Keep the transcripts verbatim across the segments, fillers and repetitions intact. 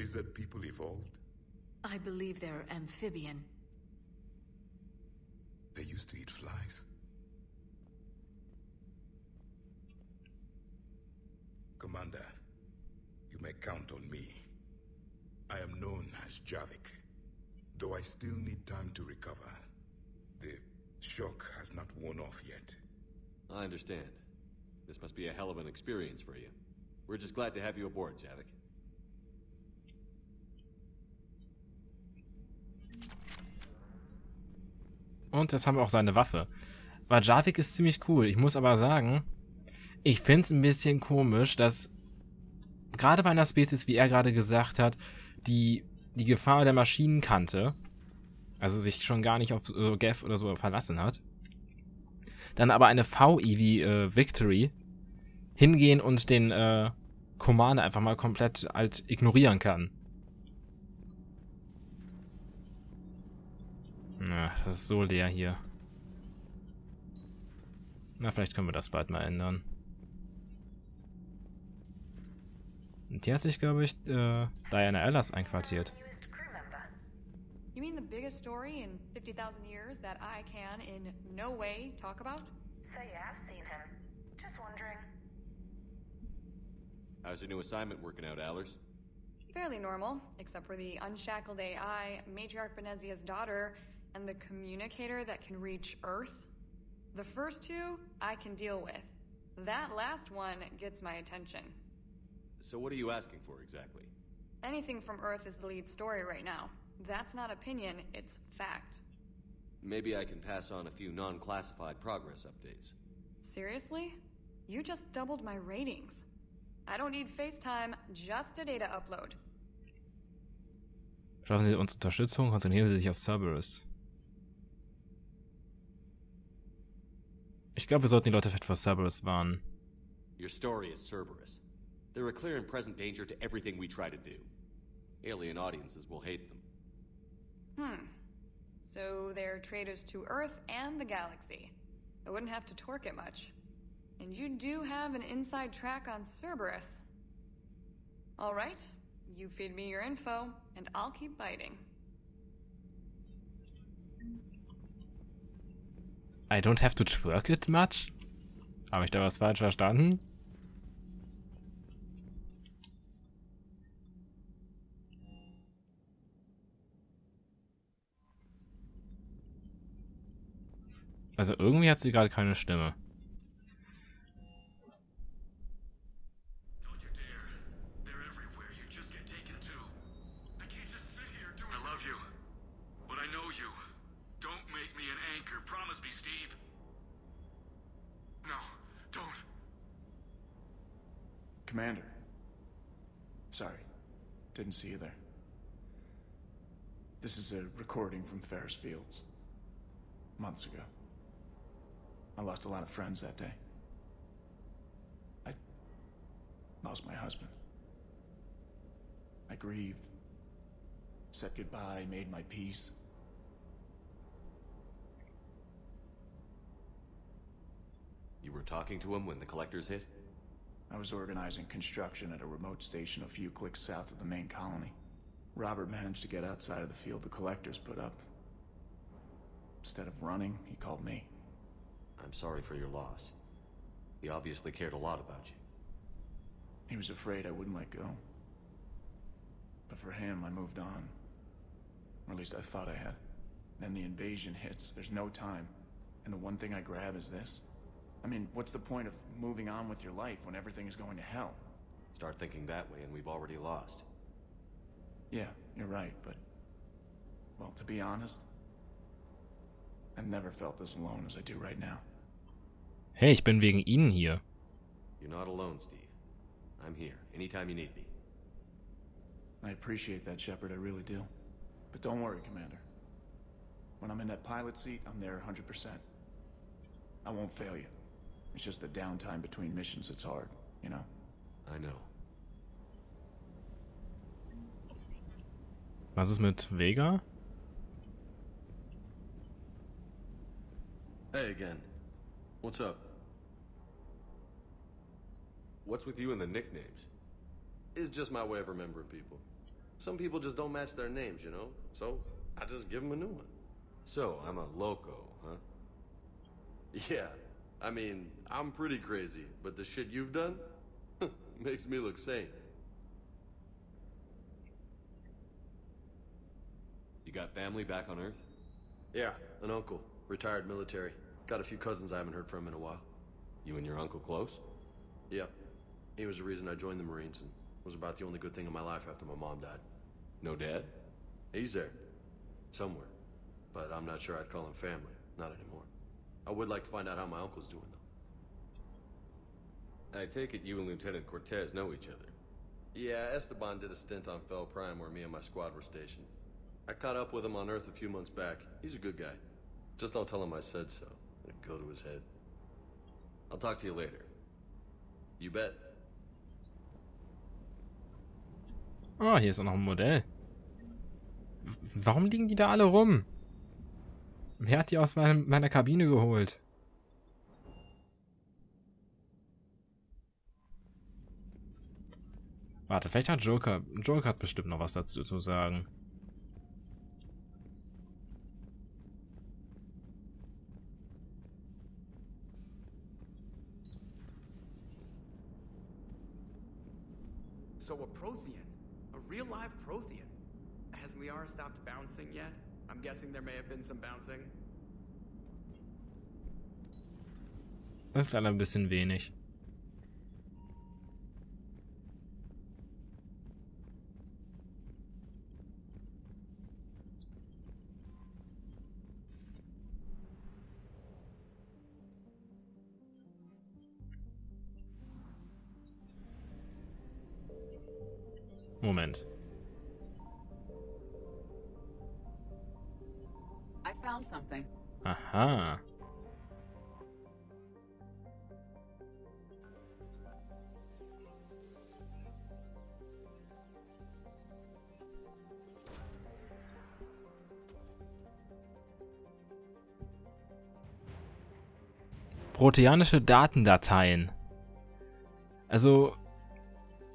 lizard people evolved? I believe they're amphibian. They used to eat flies. Commander, you may count on me. I am known as Javik, though I still need time to recover. The shock has not worn off yet. I understand. This must be a hell of an experience for you. We're just glad to have you aboard, Javik. Und jetzt haben wir auch seine Waffe. Weil Javik ist ziemlich cool. Ich muss aber sagen, ich finde es ein bisschen komisch, dass gerade bei einer Spezies, wie er gerade gesagt hat, die, die Gefahr der Maschinen kannte, also sich schon gar nicht auf äh, Gav oder so verlassen hat, dann aber eine V I wie äh, Victory hingehen und den äh, Commander einfach mal komplett halt ignorieren kann. Na, das ist so leer hier. Na, vielleicht können wir das bald mal ändern. Und hier hat sich, glaube ich, äh, Diana Allers einquartiert. You mean the biggest story in fifty thousand years that I can in no way talk about? So you have seen him. Just wondering. How's your new assignment working out, Allers? Fairly normal, except for the unshackled A I, Matriarch Benezia's daughter, and the communicator that can reach Earth. The first two, I can deal with. That last one gets my attention. So what are you asking for, exactly? Anything from Earth is the lead story right now. That's not opinion, it's fact. Maybe I can pass on a few non-classified progress updates. Seriously? You just doubled my ratings. I don't need FaceTime, just a data upload. Schaffen Sie uns Unterstützung, konzentrieren Sie sich auf Cerberus. Ich glaube, wir sollten die Leute vielleicht vor Cerberus warnen. Your story is Cerberus. They're a clear and present danger to everything we try to do. Alien audiences will hate them. Hmm. So they're traitors to Earth and the galaxy. I wouldn't have to torque it much. And you do have an inside track on Cerberus. All right, you feed me your info, and I'll keep biting. I don't have to twerk it much? Habe ich da was falsch verstanden? Also irgendwie hat sie gerade keine Stimme. Commander. Sorry, didn't see you there. This is a recording from Ferris Fields. Months ago. I lost a lot of friends that day. I lost my husband. I grieved. Said goodbye, made my peace. You were talking to him when the Collectors hit? I was organizing construction at a remote station a few clicks south of the main colony. Robert managed to get outside of the field the Collectors put up. Instead of running, he called me. I'm sorry for your loss. He obviously cared a lot about you. He was afraid I wouldn't let go. But for him, I moved on. Or at least I thought I had. Then the invasion hits, there's no time. And the one thing I grab is this. I mean, what's the point of moving on with your life when everything is going to hell? Start thinking that way and we've already lost. Yeah, you're right, but... Well, to be honest... I've never felt as alone as I do right now. Hey, ich bin wegen Ihnen hier. You're not alone, Steve. I'm here, anytime you need me. I appreciate that, Shepard, I really do. But don't worry, Commander. When I'm in that pilot seat, I'm there one hundred percent. I won't fail you. It's just the downtime between missions that's hard, you know? I know. Was ist mit Vega? Hey again. What's up? What's with you and the nicknames? It's just my way of remembering people. Some people just don't match their names, you know? So, I just give them a new one. So, I'm a loco, huh? Yeah. I mean, I'm pretty crazy, but the shit you've done makes me look sane. You got family back on Earth? Yeah, an uncle. Retired military. Got a few cousins I haven't heard from in a while. You and your uncle close? Yep. He was the reason I joined the Marines and was about the only good thing in my life after my mom died. No dad? He's there. Somewhere. But I'm not sure I'd call him family. Not anymore. I would like to find out how my uncle's doing, though. I take it you and Lieutenant Cortez know each other? Yeah, Esteban did a stint on Fel Prime where me and my squad were stationed. I caught up with him on Earth a few months back. He's a good guy. Just don't tell him I said so. It'd go to his head. I'll talk to you later. You bet. Oh, hier ist auch noch ein Modell. W warum liegen die da alle rum? Wer hat die aus meinem, meiner Kabine geholt? Warte, vielleicht hat Joker... Joker hat bestimmt noch was dazu zu sagen. So a Prothean, a real live Prothean. Has Liara stopped bouncing yet? I'm guessing there may have been some bouncing. Das ist leider ein bisschen wenig. Moment. I found something. Aha. Protheanische Datendateien. Also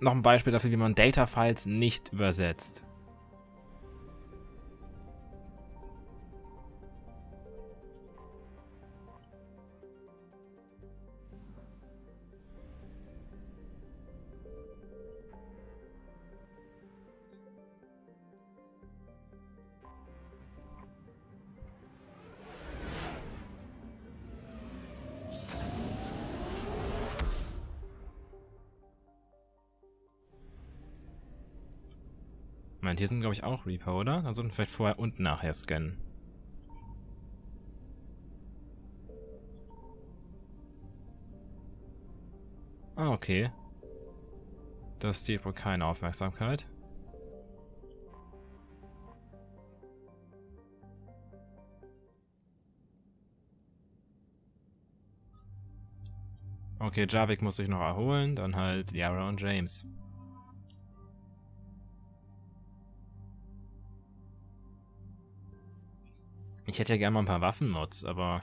noch ein Beispiel dafür, wie man Data-Files nicht übersetzt. Hier sind, glaube ich, auch Reaper, oder? Dann sollten wir vielleicht vorher und nachher scannen. Ah, okay. Das steht wohl keine Aufmerksamkeit. Okay, Javik muss sich noch erholen, dann halt Liara und James. Ich hätte ja gerne mal ein paar Waffen-Mods, aber...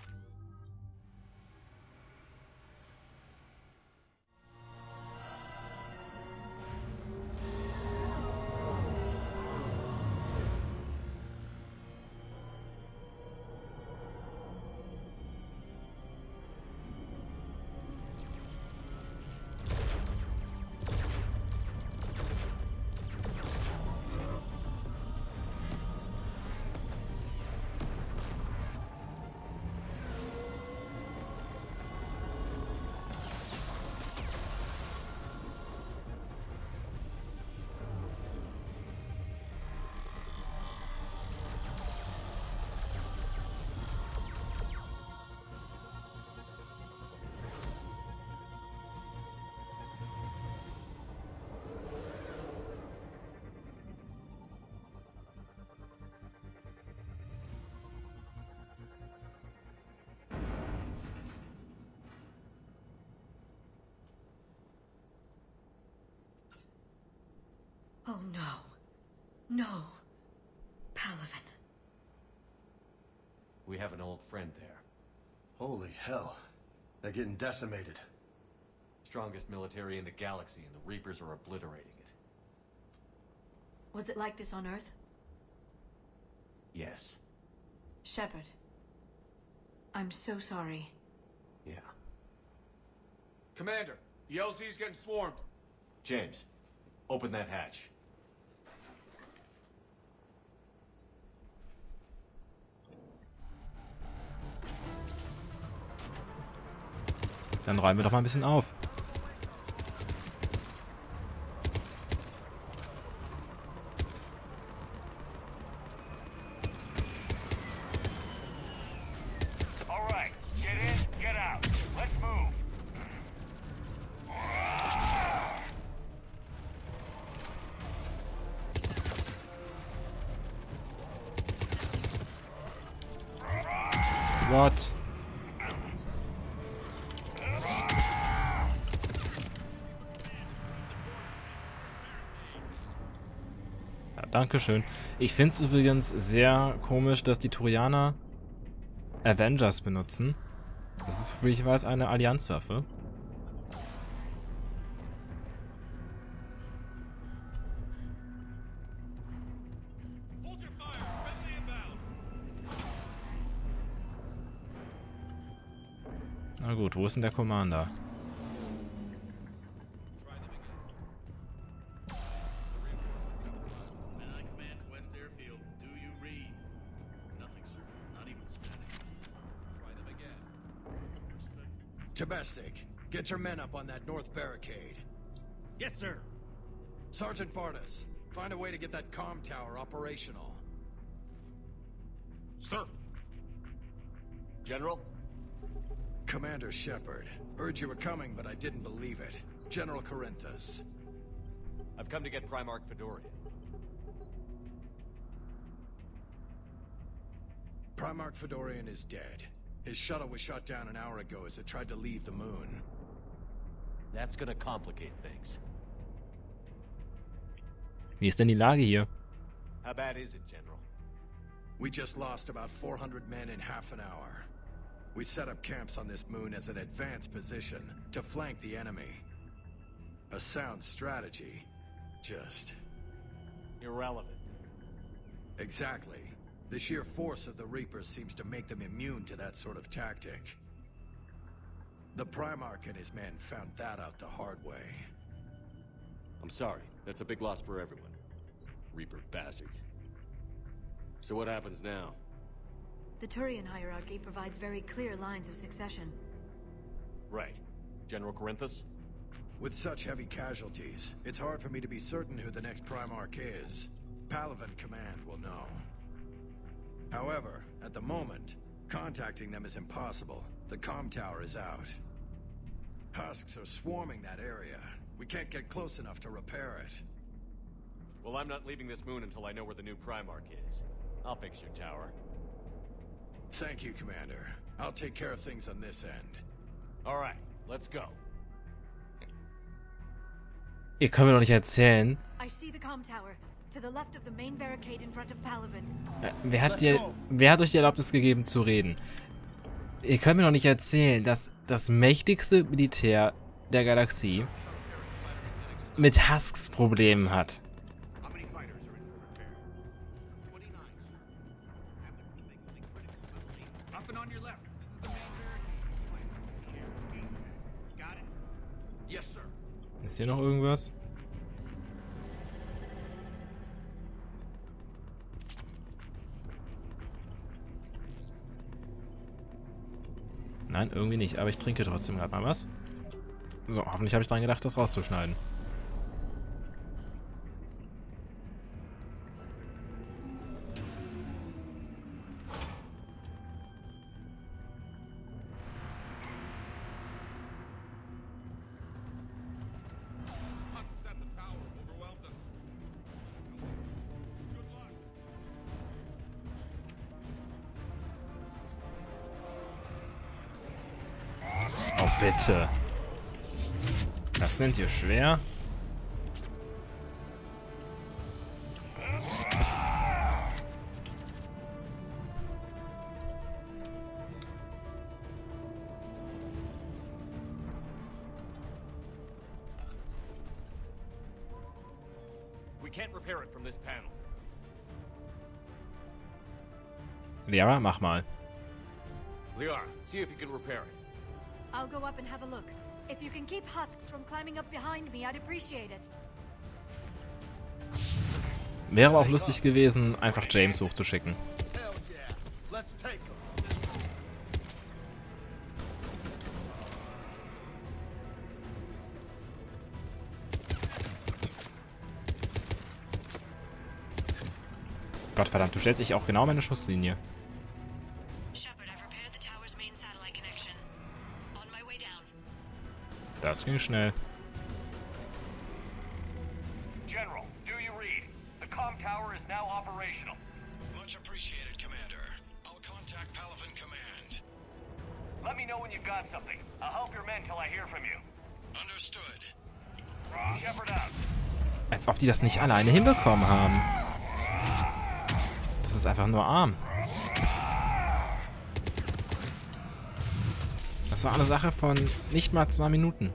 Oh, no. No. Palaven. We have an old friend there. Holy hell. They're getting decimated. Strongest military in the galaxy, and the Reapers are obliterating it. Was it like this on Earth? Yes. Shepard. I'm so sorry. Yeah. Commander, the L Z's getting swarmed. James, open that hatch. Dann räumen wir doch mal ein bisschen auf. What? Ja, Dankeschön. Ich finde es übrigens sehr komisch, dass die Turianer Avengers benutzen. Das ist, wie ich weiß, eine Allianzwaffe. Na gut, wo ist denn der Commander? Domestic, get your men up on that north barricade. Yes, sir. Sergeant Bardas, find a way to get that comm tower operational. Sir. General? Commander Shepard, heard you were coming, but I didn't believe it. General Corinthus. I've come to get Primarch Fedorian. Primarch Fedorian is dead. His shuttle was shot down an hour ago as it tried to leave the moon. That's gonna complicate things. Wie ist denn die Lage hier? How bad is it, General? We just lost about four hundred men in half an hour. We set up camps on this moon as an advanced position to flank the enemy. A sound strategy, just... irrelevant. Exactly. The sheer force of the Reapers seems to make them immune to that sort of tactic. The Primarch and his men found that out the hard way. I'm sorry. That's a big loss for everyone. Reaper bastards. So what happens now? The Turian hierarchy provides very clear lines of succession. Right. General Corinthus? With such heavy casualties, it's hard for me to be certain who the next Primarch is. Palaven Command will know. However, at the moment, contacting them is impossible. The comm tower is out. Husks are swarming that area. We can't get close enough to repair it. Well, I'm not leaving this moon until I know where the new Primarch is. I'll fix your tower. Thank you, Commander. I'll take care of things on this end. All right, let's go. Ihr könnt mir doch nicht erzählen. I see the comm tower to the left of the main barricade in front of Palaven. Wer hat dir, wer hat euch die Erlaubnis gegeben zu reden? Ihr könnt mir doch nicht erzählen, dass das mächtigste Militär der Galaxie mit Husks Problemen hat. Ist hier noch irgendwas? Nein, irgendwie nicht. Aber ich trinke trotzdem gerade mal was. So, hoffentlich habe ich dran gedacht, das rauszuschneiden. Bitte. Das nennt ihr schwer? we can't repair it from this panel. Liara, mach mal. Liara, see if you can repair it. I'll go up and have a look. If you can keep Husks from climbing up behind me, I'd appreciate it. Wäre auch lustig gewesen, einfach James hochzuschicken. Gott verdammt, du stellst dich auch genau meine Schusslinie. Das ging schnell. General, do you read? The comm tower is now operational. Much appreciated, Commander. I'll contact Palaven Command. Let me know when you've got something. I'll help your men till I hear from you. Understood. Shepard out. Als ob die das nicht alleine hinbekommen haben. Das ist einfach nur arm. Das war eine Sache von nicht mal zwei Minuten.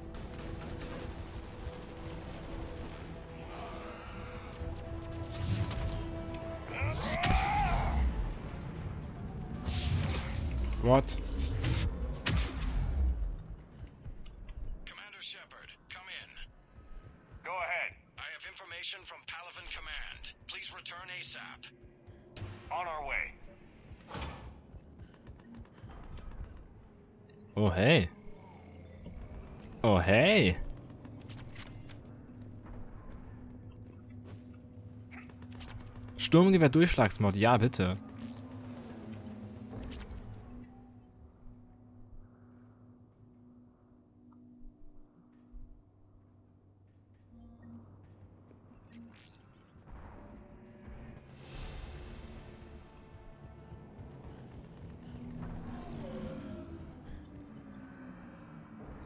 What? Commander Shepard, come in. Go ahead. I have information from Palaven Command. Please return ASAP. On our way. Oh, hey. Oh, hey. Sturmgewehr Durchschlagsmod, ja, bitte.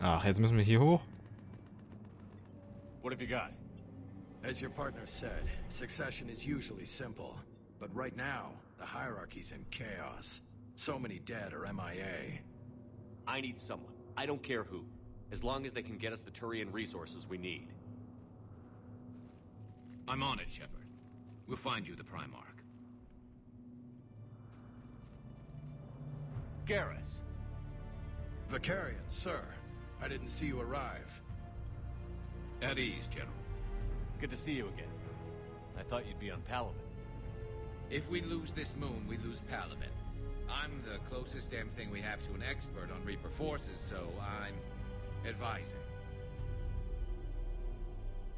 Ach, jetzt müssen wir hier hoch. What have you got? As your partner said, succession is usually simple, but right now the hierarchy's in chaos. So many dead or M I A. I need someone. I don't care who, as long as they can get us the Turian resources we need. I'm on it, Shepard. We'll find you the Primarch. Garrus. Vakarian, sir. I didn't see you arrive. At ease, General. Good to see you again. I thought you'd be on Palaven. If we lose this moon, we lose Palaven. I'm the closest damn thing we have to an expert on Reaper forces, so I'm advising.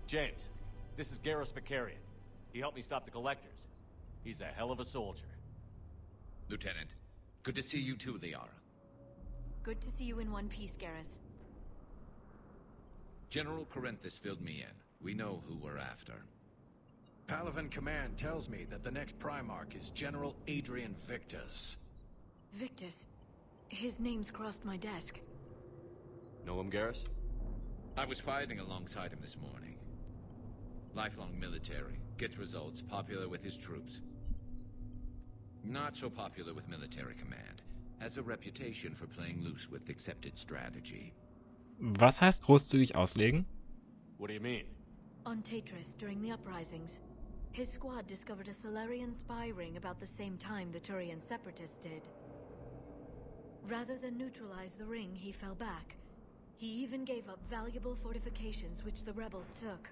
James, this is Garrus Vakarian. He helped me stop the Collectors. He's a hell of a soldier. Lieutenant, good to see you too, Liara. Good to see you in one piece, Garrus. General Corinthus filled me in. We know who we're after. Palaven Command tells me that the next Primarch is General Adrian Victus. Victus? His name's crossed my desk. Know him, Garrus? I was fighting alongside him this morning. Lifelong military. Gets results. Popular with his troops. Not so popular with military command. Has a reputation for playing loose with accepted strategy. Was heißt großzügig auslegen? What do you mean? On Tatris, during the uprisings, his squad discovered a Salarian spy ring about the same time the Turian separatists did. Rather than neutralize the ring, he fell back. He even gave up valuable fortifications which the rebels took.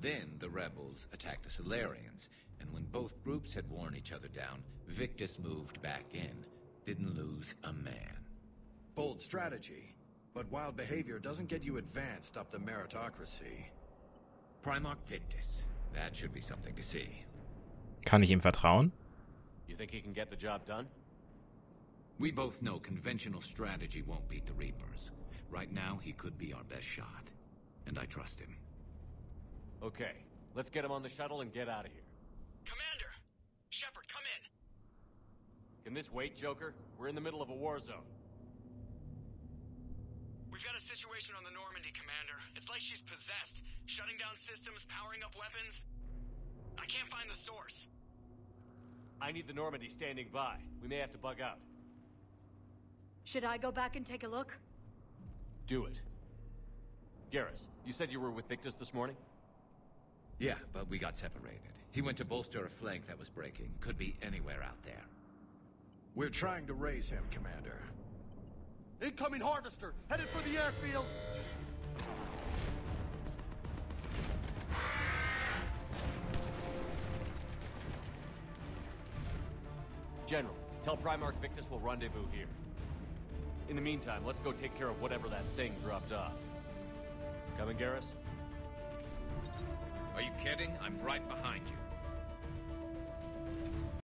Then the rebels attacked the Salarians, and when both groups had worn each other down, Victus moved back in. Didn't lose a man. Bold strategy. But wild behavior doesn't get you advanced up the meritocracy. Primarch Victus. That should be something to see. Kann ich ihm vertrauen? You think he can get the job done? We both know conventional strategy won't beat the Reapers. Right now, he could be our best shot. And I trust him. Okay. Let's get him on the shuttle and get out of here. Commander! Shepard, come in! Can this wait, Joker? We're in the middle of a war zone. We've got a situation on the Normandy, Commander. It's like she's possessed. Shutting down systems, powering up weapons. I can't find the source. I need the Normandy standing by. We may have to bug out. Should I go back and take a look? Do it. Garrus, you said you were with Victus this morning? Yeah, but we got separated. He went to bolster a flank that was breaking. Could be anywhere out there. We're trying to raise him, Commander. Incoming harvester, headed for the airfield! General, tell Primarch Victus we'll rendezvous here. In the meantime, let's go take care of whatever that thing dropped off. Coming, Garrus? Are you kidding? I'm right behind you.